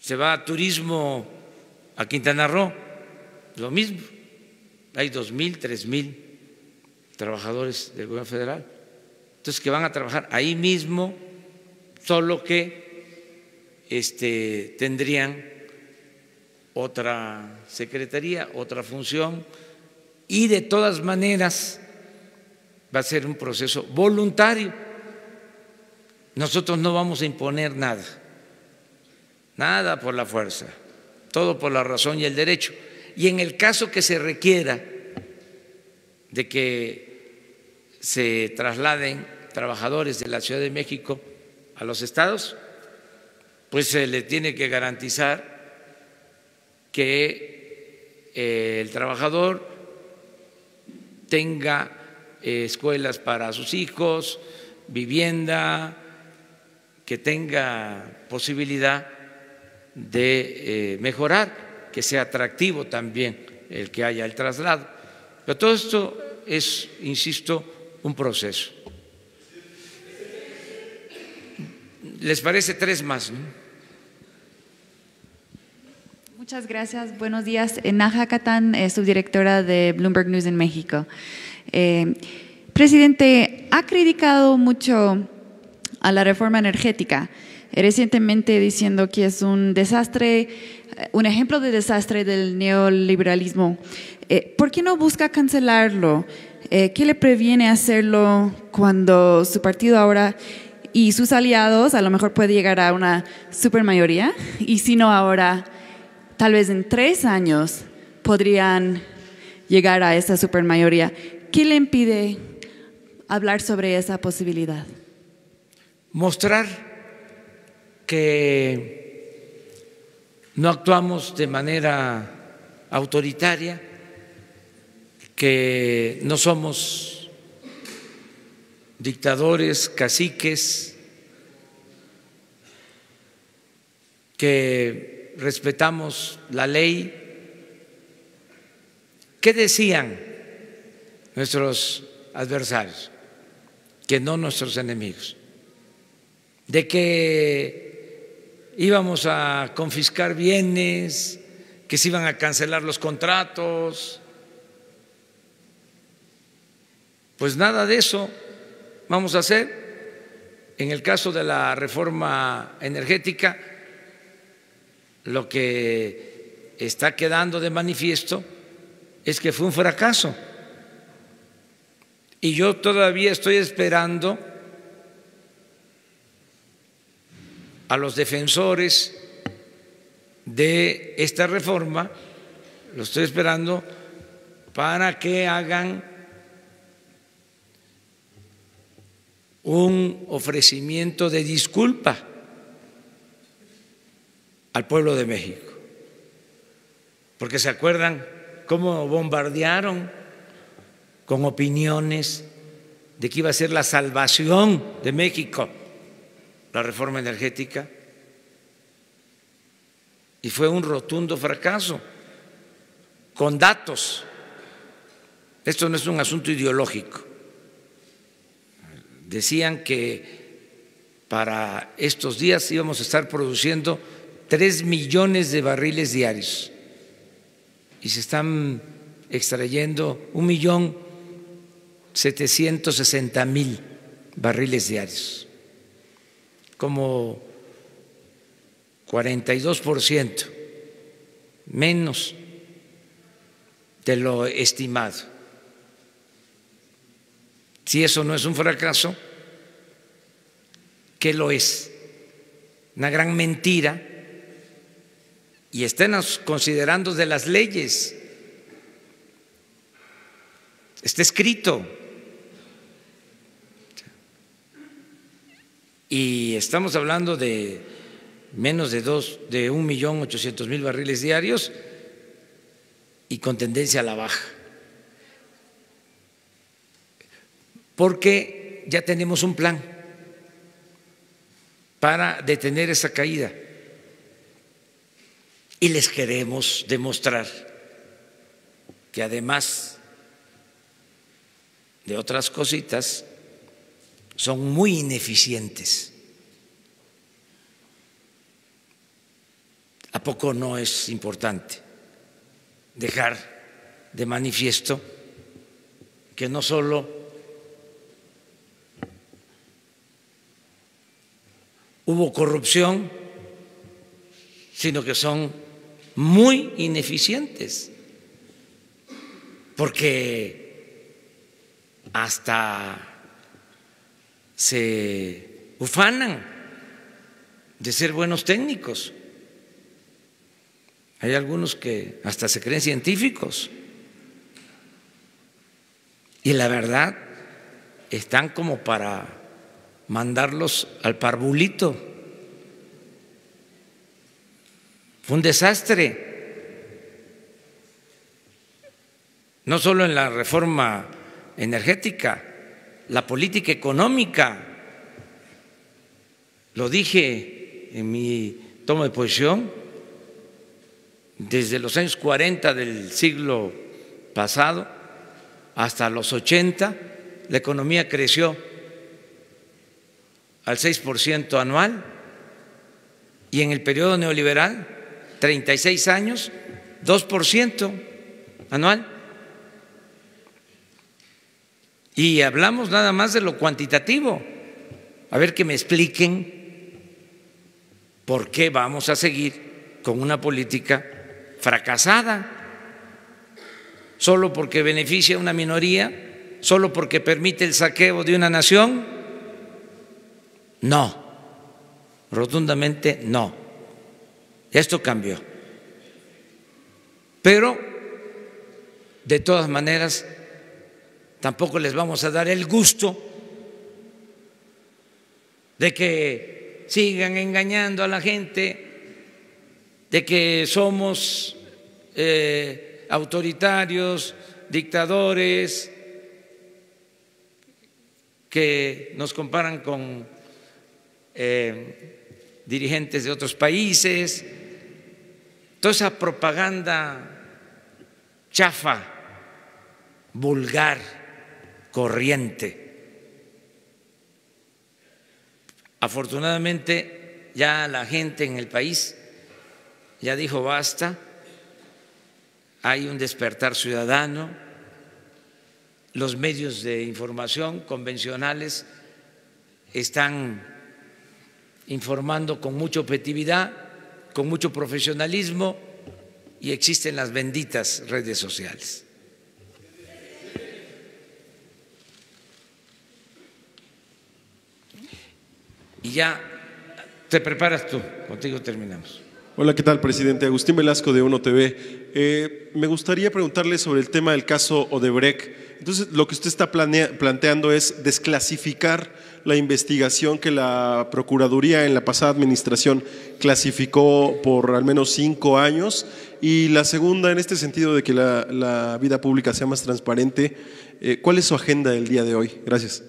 Se va a turismo a Quintana Roo, lo mismo, hay 2,000, 3,000 trabajadores del gobierno federal, entonces que van a trabajar ahí mismo, solo que tendrían otra secretaría, otra función, y de todas maneras va a ser un proceso voluntario. Nosotros no vamos a imponer nada, nada por la fuerza, todo por la razón y el derecho, y en el caso que se requiera de que se trasladen trabajadores de la Ciudad de México a los estados, pues se le tiene que garantizar que el trabajador tenga escuelas para sus hijos, vivienda, que tenga posibilidad de mejorar, que sea atractivo también el que haya el traslado. Pero todo esto es, insisto, un proceso. ¿Les parece tres más? ¿No? Muchas gracias. Buenos días. Naja Catán, subdirectora de Bloomberg News en México. Presidente, ha criticado mucho a la reforma energética, recientemente diciendo que es un desastre, un ejemplo de desastre del neoliberalismo. ¿Por qué no busca cancelarlo? ¿Qué le previene hacerlo cuando su partido ahora y sus aliados a lo mejor puede llegar a una supermayoría? Y si no ahora, tal vez en 3 años podrían llegar a esa supermayoría. ¿Qué le impide hablar sobre esa posibilidad? Mostrar que no actuamos de manera autoritaria, que no somos dictadores, caciques, que respetamos la ley. ¿Qué decían nuestros adversarios? Que no nuestros enemigos. De que íbamos a confiscar bienes, que se iban a cancelar los contratos. Pues nada de eso vamos a hacer. En el caso de la reforma energética, lo que está quedando de manifiesto es que fue un fracaso. Y yo todavía estoy esperando a los defensores de esta reforma, los estoy esperando para que hagan un ofrecimiento de disculpa al pueblo de México, porque se acuerdan cómo bombardearon con opiniones de que iba a ser la salvación de México la reforma energética, y fue un rotundo fracaso con datos. Esto no es un asunto ideológico. Decían que para estos días íbamos a estar produciendo 3 millones de barriles diarios y se están extrayendo 1.760.000 barriles diarios, como 42% menos de lo estimado. Si eso no es un fracaso, ¿qué lo es? Una gran mentira. Y esténnos considerando de las leyes. Está escrito. Y estamos hablando de menos de 1.800.000 barriles diarios y con tendencia a la baja, porque ya tenemos un plan para detener esa caída y les queremos demostrar que además de otras cositas son muy ineficientes. ¿A poco no es importante dejar de manifiesto que no solo hubo corrupción, sino que son muy ineficientes? Porque hasta se ufanan de ser buenos técnicos. Hay algunos que hasta se creen científicos y la verdad están como para mandarlos al parvulito. Fue un desastre, no solo en la reforma energética, la política económica. Lo dije en mi toma de posición, desde los años 40 del siglo pasado hasta los 80, la economía creció al 6% anual, y en el periodo neoliberal 36 años, 2% anual. Y hablamos nada más de lo cuantitativo. A ver que me expliquen por qué vamos a seguir con una política fracasada, solo porque beneficia a una minoría, solo porque permite el saqueo de una nación. No, rotundamente no. Esto cambió. Pero, de todas maneras, tampoco les vamos a dar el gusto de que sigan engañando a la gente, de que somos autoritarios, dictadores, que nos comparan con dirigentes de otros países. Toda esa propaganda chafa, vulgar, corriente. Afortunadamente ya la gente en el país ya dijo basta, hay un despertar ciudadano, los medios de información convencionales están informando con mucha objetividad, con mucho profesionalismo y existen las benditas redes sociales. Y ya te preparas tú, contigo terminamos. Hola, ¿qué tal, presidente? Agustín Velasco de Uno TV. Me gustaría preguntarle sobre el tema del caso Odebrecht. Entonces, lo que usted está planteando es desclasificar la investigación que la Procuraduría en la pasada administración clasificó por al menos 5 años. Y la segunda, en este sentido de que la vida pública sea más transparente, ¿cuál es su agenda del día de hoy? Gracias.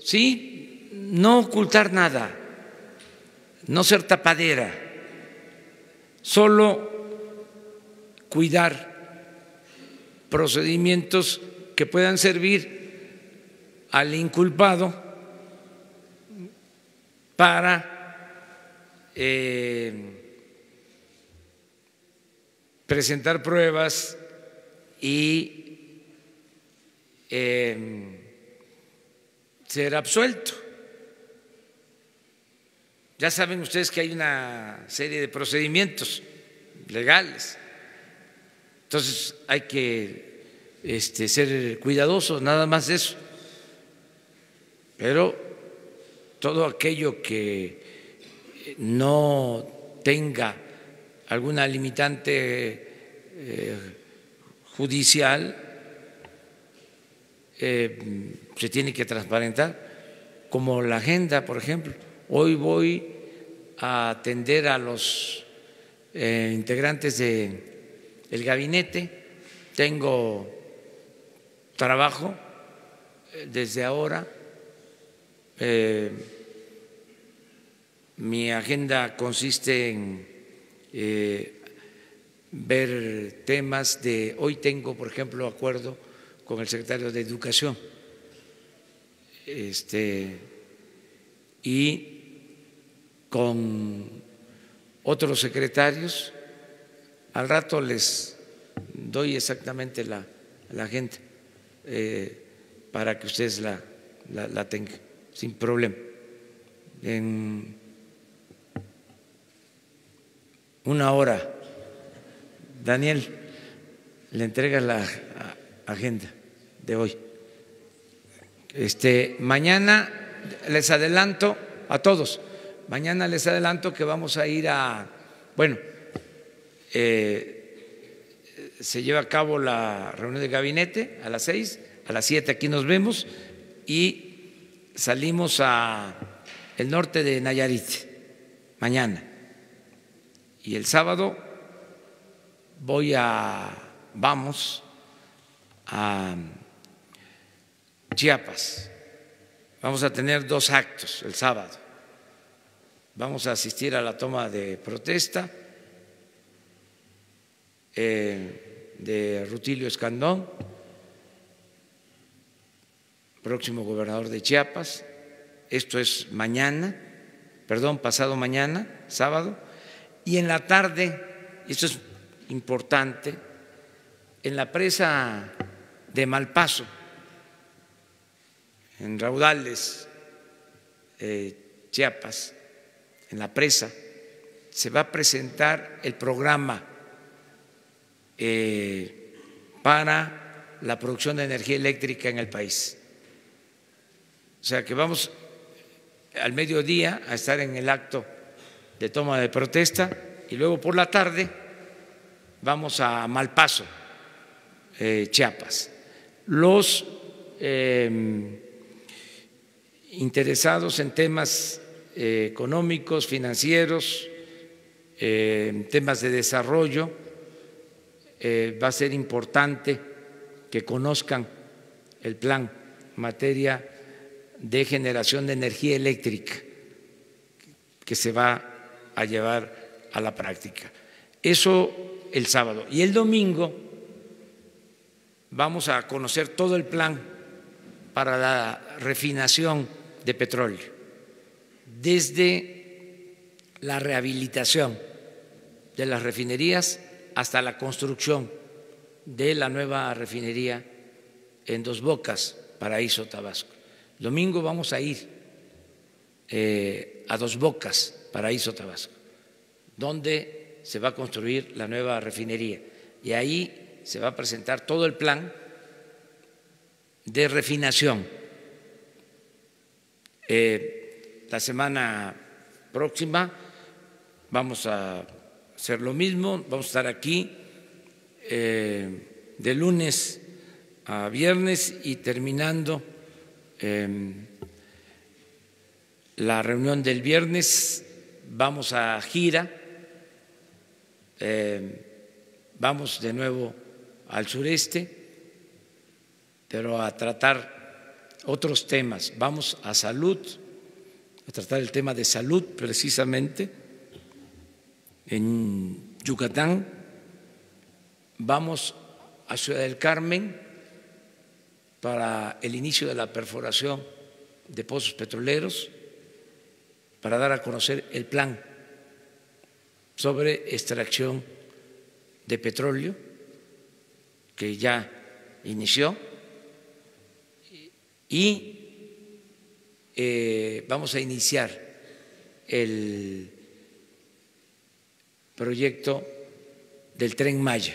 Sí, no ocultar nada, no ser tapadera, solo cuidar procedimientos que puedan servir al inculpado para presentar pruebas y ser absuelto. Ya saben ustedes que hay una serie de procedimientos legales, entonces hay que ser cuidadosos, nada más de eso. Pero todo aquello que no tenga alguna limitante judicial se tiene que transparentar, como la agenda, por ejemplo. Hoy voy a atender a los integrantes del gabinete, tengo trabajo desde ahora, mi agenda consiste en ver temas de… Hoy tengo, por ejemplo, acuerdo con el secretario de Educación y con otros secretarios. Al rato les doy exactamente la agenda para que ustedes la tengan sin problema. En una hora, Daniel, le entregas la agenda de hoy. Mañana les adelanto a todos, mañana les adelanto que vamos a ir a… Bueno, se lleva a cabo la reunión de gabinete a las 6, a las 7 aquí nos vemos y salimos al norte de Nayarit mañana. Y el sábado vamos a Chiapas. Vamos a tener 2 actos el sábado. Vamos a asistir a la toma de protesta de Rutilio Escandón, próximo gobernador de Chiapas. Esto es mañana, pasado mañana, sábado, Y en la tarde, esto es importante, en la presa de Malpaso, en Raudales, Chiapas, en la presa, se va a presentar el programa para la producción de energía eléctrica en el país. O sea que vamos al mediodía a estar en el acto de toma de protesta y luego por la tarde vamos a Malpaso, Chiapas. Los interesados en temas económicos, financieros, temas de desarrollo, va a ser importante que conozcan el plan en materia de generación de energía eléctrica que se va a llevar a la práctica. Eso el sábado. Y el domingo vamos a conocer todo el plan para la refinación de petróleo, desde la rehabilitación de las refinerías hasta la construcción de la nueva refinería en Dos Bocas, Paraíso, Tabasco. Domingo vamos a ir a Dos Bocas, Paraíso, Tabasco, donde se va a construir la nueva refinería y ahí se va a presentar todo el plan de refinación. La semana próxima vamos a hacer lo mismo, vamos a estar aquí de lunes a viernes y terminando la reunión del viernes vamos a gira, vamos de nuevo al sureste, pero a tratar otros temas, vamos a salud, a tratar el tema de salud precisamente en Yucatán, vamos a Ciudad del Carmen para el inicio de la perforación de pozos petroleros, para dar a conocer el plan sobre extracción de petróleo que ya inició y vamos a iniciar el proyecto del Tren Maya,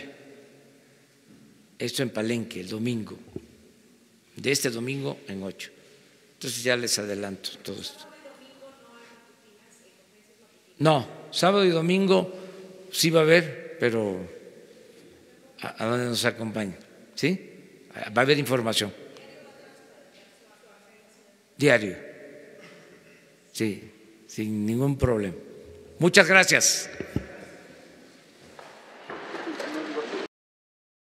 esto en Palenque el domingo, de este domingo en 8. Entonces ya les adelanto todo esto. No, sábado y domingo sí va a haber, pero a dónde nos acompaña, ¿sí? Va a haber información. Diario. Sí, sin ningún problema. Muchas gracias.